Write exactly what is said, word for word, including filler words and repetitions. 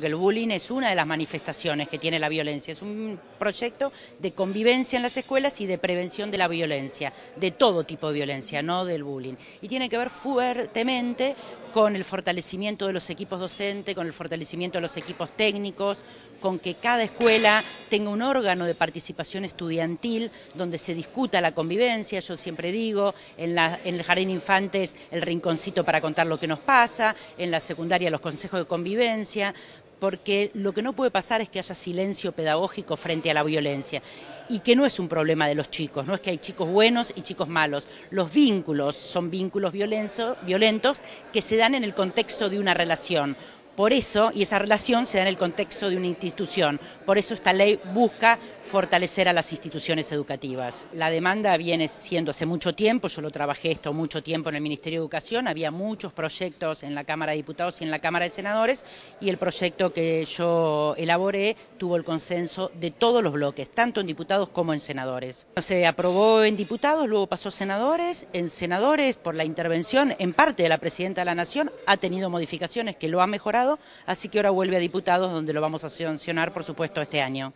El bullying es una de las manifestaciones que tiene la violencia, es un proyecto de convivencia en las escuelas y de prevención de la violencia, de todo tipo de violencia, no del bullying. Y tiene que ver fuertemente con el fortalecimiento de los equipos docentes, con el fortalecimiento de los equipos técnicos, con que cada escuela tenga un órgano de participación estudiantil donde se discuta la convivencia. Yo siempre digo, en, la, en el jardín infantes el rinconcito para contar lo que nos pasa, en la secundaria los consejos de convivencia, porque lo que no puede pasar es que haya silencio pedagógico frente a la violencia, y que no es un problema de los chicos, no es que hay chicos buenos y chicos malos. Los vínculos son vínculos violentos que se dan en el contexto de una relación. Por eso, y esa relación se da en el contexto de una institución, por eso esta ley busca fortalecer a las instituciones educativas. La demanda viene siendo hace mucho tiempo, yo lo trabajé esto mucho tiempo en el Ministerio de Educación, había muchos proyectos en la Cámara de Diputados y en la Cámara de Senadores, y el proyecto que yo elaboré tuvo el consenso de todos los bloques, tanto en diputados como en senadores. Se aprobó en diputados, luego pasó a senadores, en senadores por la intervención en parte de la Presidenta de la Nación ha tenido modificaciones que lo han mejorado, así que ahora vuelve a diputados, donde lo vamos a sancionar, por supuesto, este año.